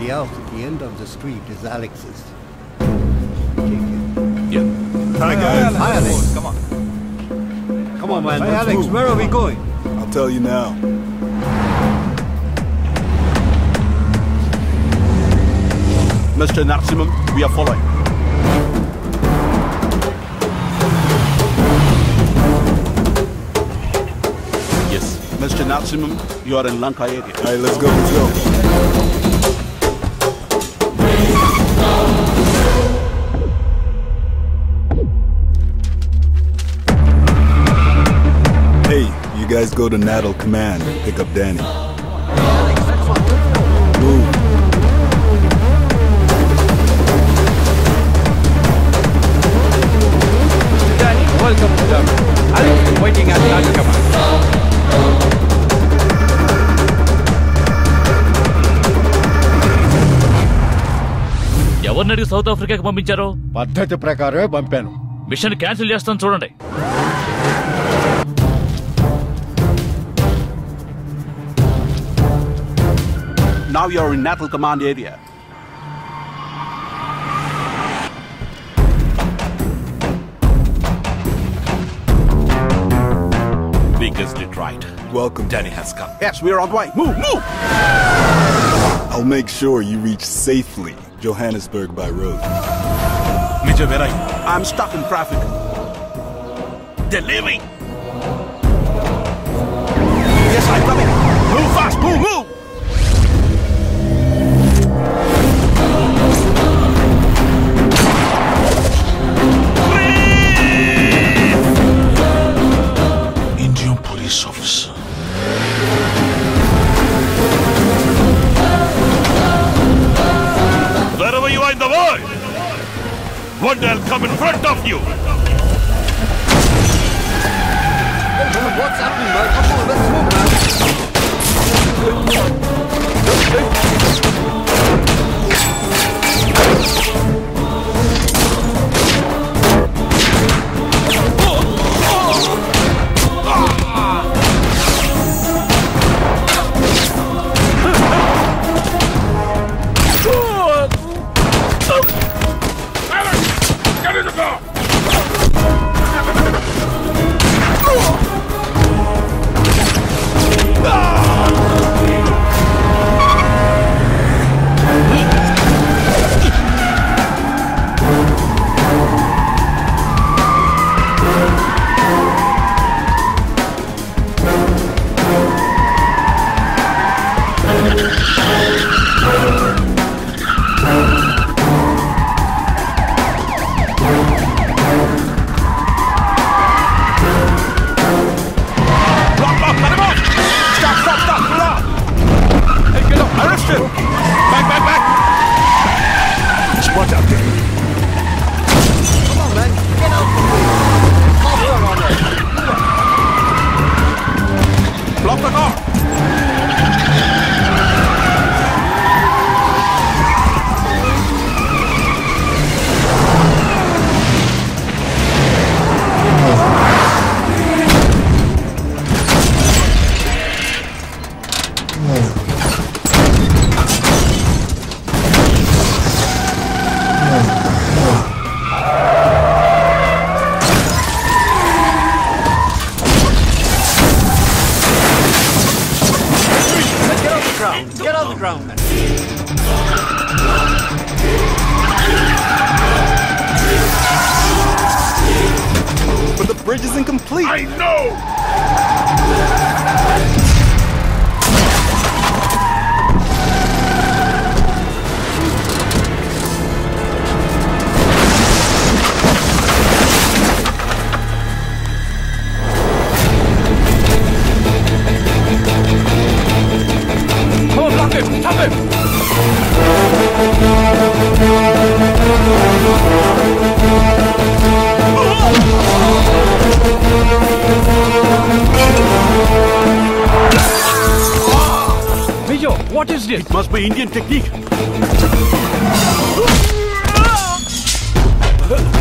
The house at the end of the street is Alex's. Yeah. Hi, guys. Hi, Alex. Come on. Come on, man. Hey, Alex, move. Where are we going? I'll tell you now. Mr. Nasimum, we are following. Yes, Mr. Nasimum, you are in Lankai area. All right, let's go, let's go. You guys go to Natal Command and pick up Danny. Mr. Danny, welcome to them. Alex is waiting at Natal Command. Why did South Africa come in? Mission cancelled. Now you are in Natal Command area. Vikas Detroit. Welcome. Danny has come. Yes, we are on the way. Move, move! I'll make sure you reach safely Johannesburg by road. Major, where are you? I'm stuck in traffic. They're leaving! Yes, I'm coming. Move fast, move, move! They'll come in front of you! What's happening, man? Come on, let's move, It must be Indian technique.